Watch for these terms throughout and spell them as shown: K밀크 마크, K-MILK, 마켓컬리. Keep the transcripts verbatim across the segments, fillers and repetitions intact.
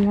그냥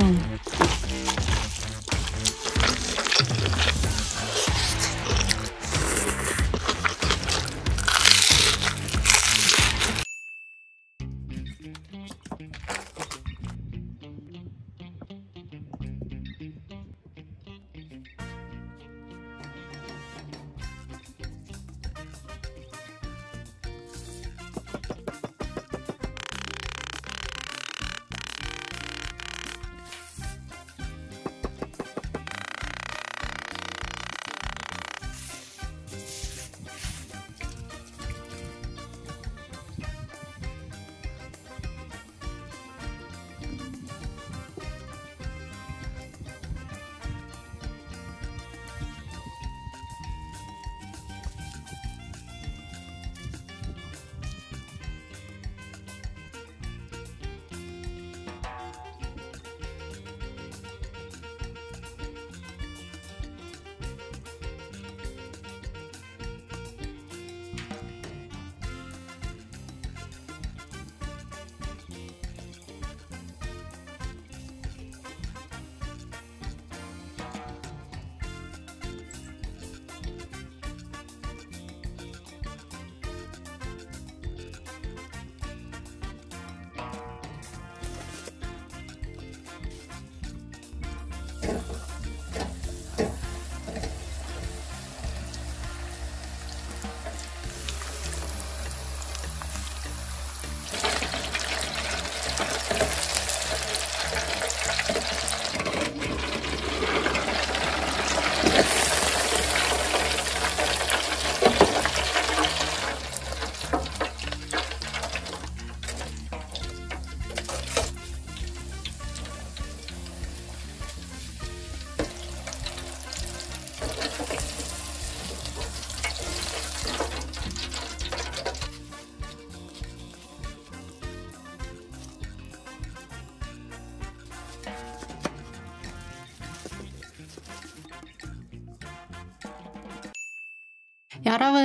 여러분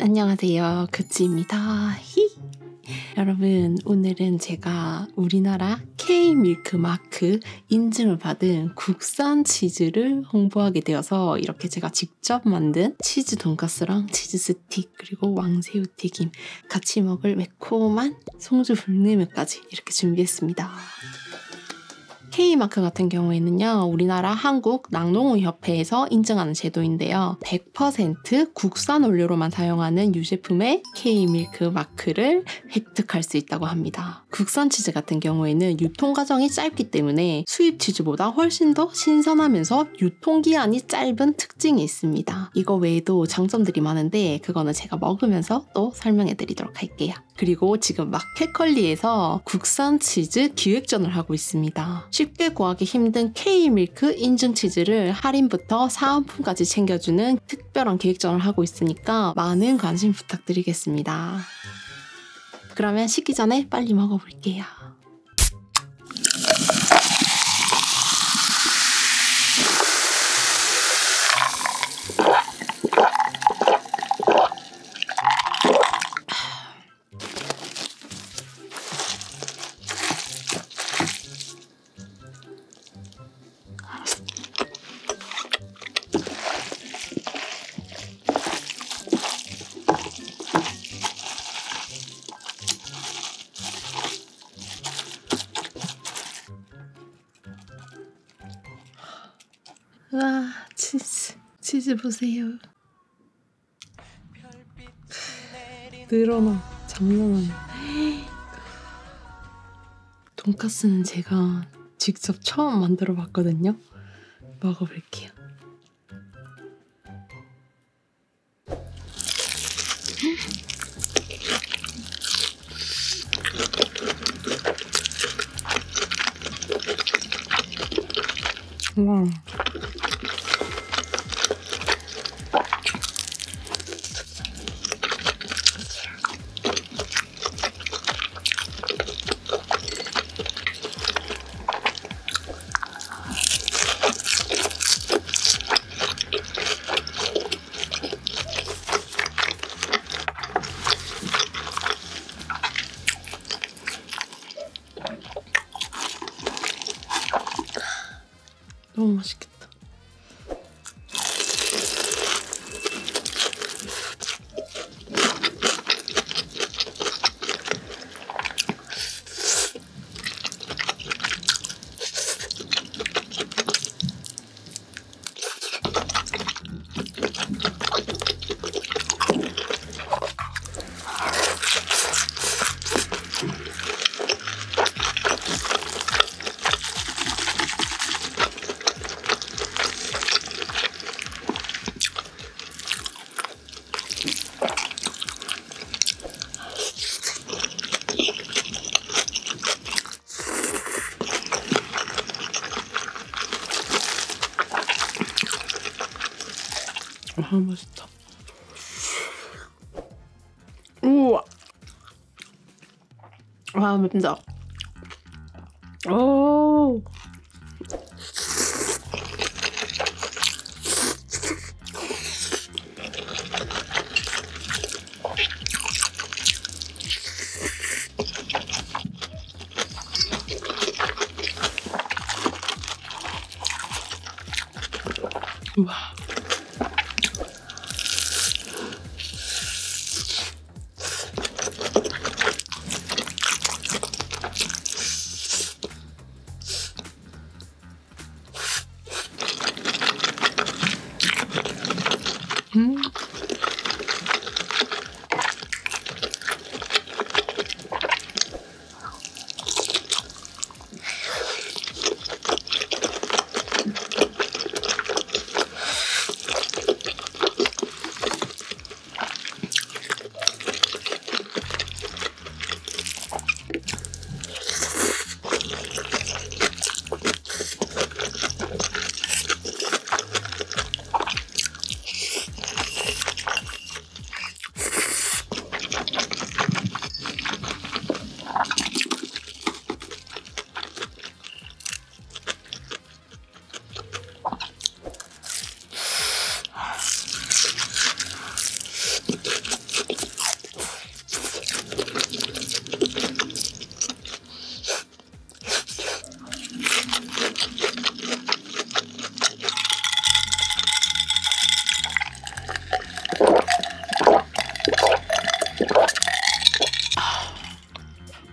안녕하세요, 그치입니다. 히. 여러분, 오늘은 제가 우리나라 K-밀크 마크 인증을 받은 국산 치즈를 홍보하게 되어서 이렇게 제가 직접 만든 치즈 돈가스랑 치즈 스틱 그리고 왕새우 튀김 같이 먹을 매콤한 송주 불냉면까지 이렇게 준비했습니다. K-마크 같은 경우에는요, 우리나라 한국 낙농우협회에서 인증하는 제도인데요, 백 퍼센트 국산 원료로만 사용하는 유제품의 K-밀크 마크를 획득할 수 있다고 합니다. 국산 치즈 같은 경우에는 유통 과정이 짧기 때문에 수입 치즈보다 훨씬 더 신선하면서 유통기한이 짧은 특징이 있습니다. 이거 외에도 장점들이 많은데 그거는 제가 먹으면서 또 설명해 드리도록 할게요. 그리고 지금 마켓컬리에서 국산 치즈 기획전을 하고 있습니다. 쉽게 구하기 힘든 K-밀크 인증 치즈를 할인부터 사은품까지 챙겨주는 특별한 기획전을 하고 있으니까 많은 관심 부탁드리겠습니다. 그러면 식기 전에 빨리 먹어볼게요. 와, 치즈 치즈 보세요. 늘어나 장난 아니야. 돈까스는 제가 직접 처음 만들어 봤거든요. 먹어볼게요. 와. 너무 맛있겠다. 와, 맛있다. 우와. 와, 맵다. 오. 우와. 음.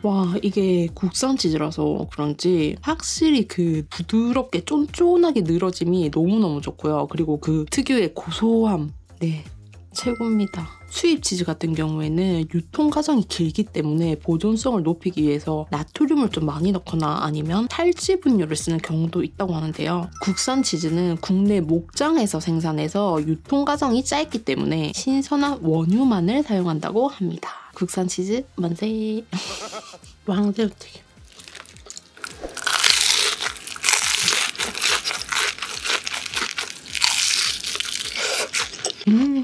와, 이게 국산 치즈라서 그런지 확실히 그 부드럽게 쫀쫀하게 늘어짐이 너무너무 좋고요. 그리고 그 특유의 고소함, 네, 최고입니다. 수입 치즈 같은 경우에는 유통 과정이 길기 때문에 보존성을 높이기 위해서 나트륨을 좀 많이 넣거나 아니면 탈지 분유를 쓰는 경우도 있다고 하는데요. 국산 치즈는 국내 목장에서 생산해서 유통 과정이 짧기 때문에 신선한 원유만을 사용한다고 합니다. 국산 치즈 만세. 왕새우튀김. 음.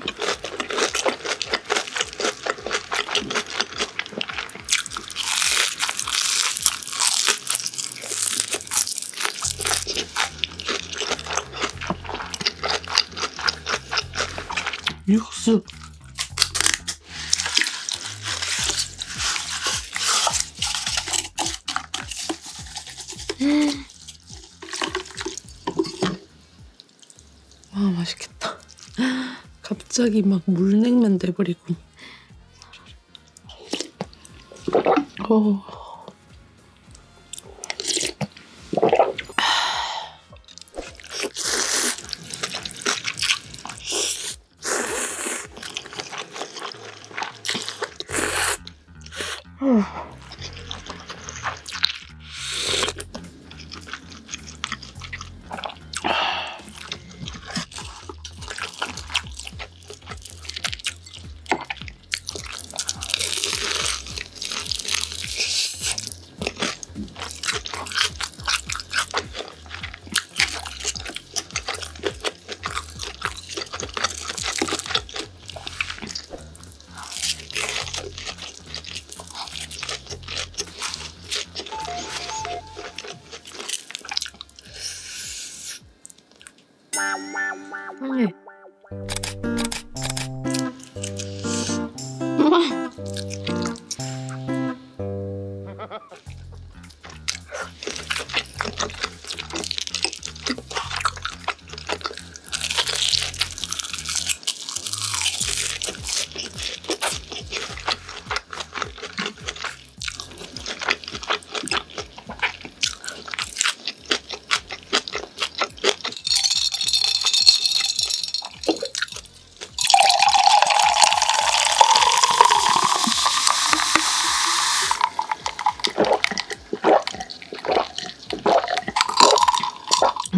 육수. 와, 맛있겠다. 갑자기 막 물냉면 돼버리고. 어.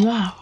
와.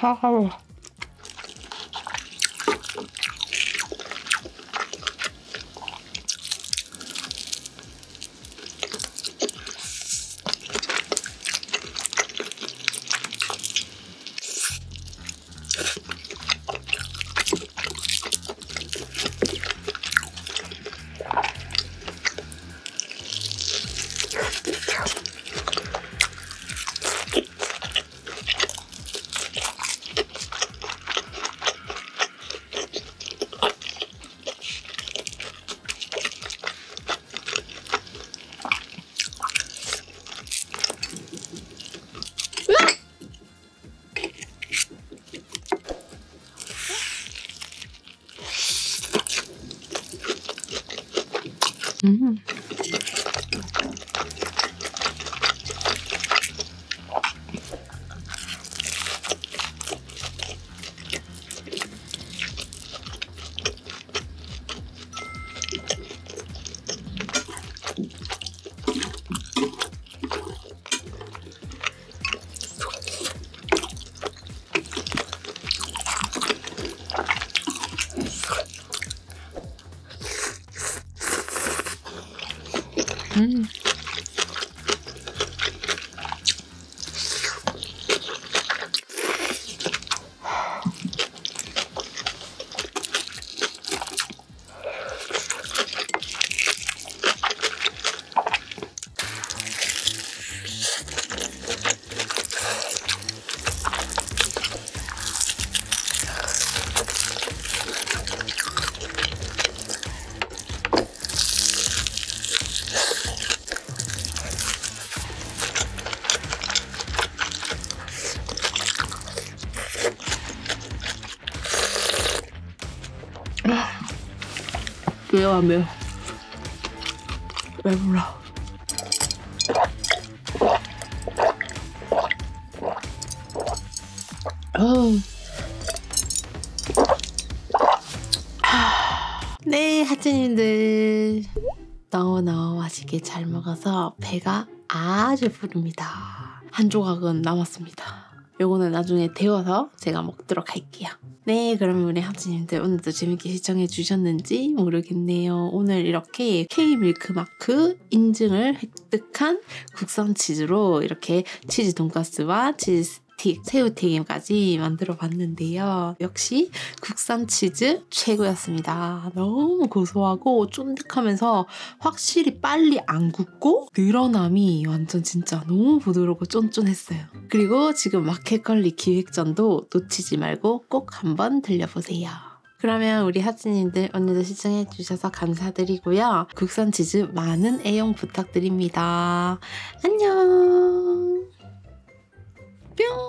하하. 음. 음. 매워 매워 배불러. 네, 하트님들 너무너무 맛있게 잘 먹어서 배가 아주 부릅니다. 한 조각은 남았습니다. 요거는 나중에 데워서 제가 먹도록 할게요. 네, 그럼 우리 하트님들 오늘도 재밌게 시청해주셨는지 모르겠네요. 오늘 이렇게 K-밀크 마크 인증을 획득한 국산 치즈로 이렇게 치즈 돈가스와 치즈 틱, 새우튀김까지 만들어 봤는데요. 역시 국산 치즈 최고였습니다. 너무 고소하고 쫀득하면서 확실히 빨리 안 굳고 늘어남이 완전 진짜 너무 부드럽고 쫀쫀했어요. 그리고 지금 마켓컬리 기획전도 놓치지 말고 꼭 한번 들려보세요. 그러면 우리 하트님들 오늘도 시청해주셔서 감사드리고요. 국산 치즈 많은 애용 부탁드립니다. 안녕! 뿅!